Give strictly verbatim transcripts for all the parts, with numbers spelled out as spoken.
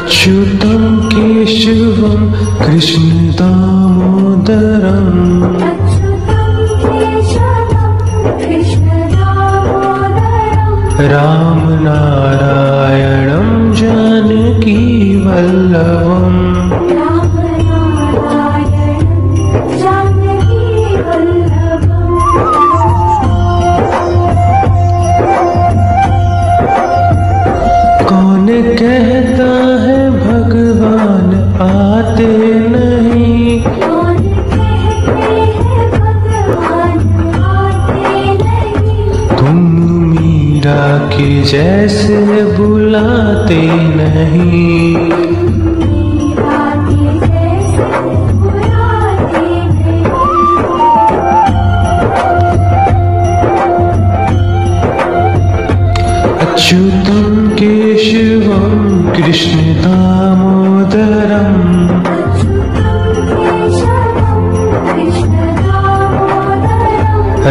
अच्युतम केशवम कृष्ण दामोदरम राम नारायणम जानकी वल्लभम कौन कहता है भगवान आते नहीं, कि जैसे बुलाते नहीं। अच्युतम केशवम कृष्ण दामोदरम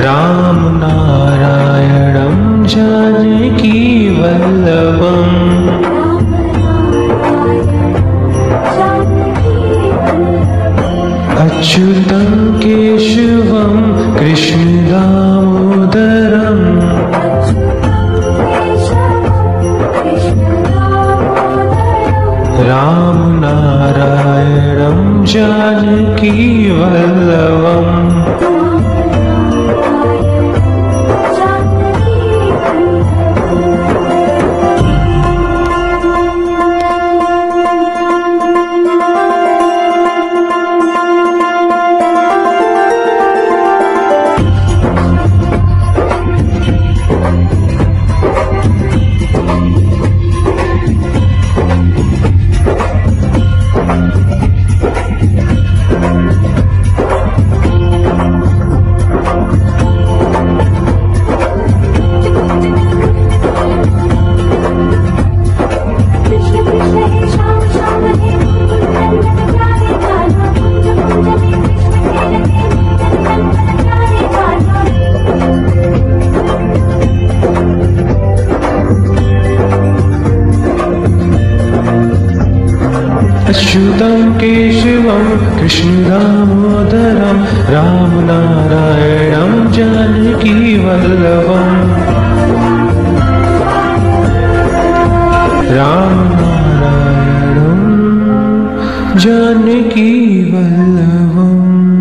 राम नारायणम जानकी वल्लभम अच्युतम केशवम कृष्ण दामोदरम राम नारायणम जानकी वल्लभम। अच्युतम केशवम कृष्ण दामोदरम राम नारायणम जानकी वल्लभम राम नारायणम जानकी वल्लभम।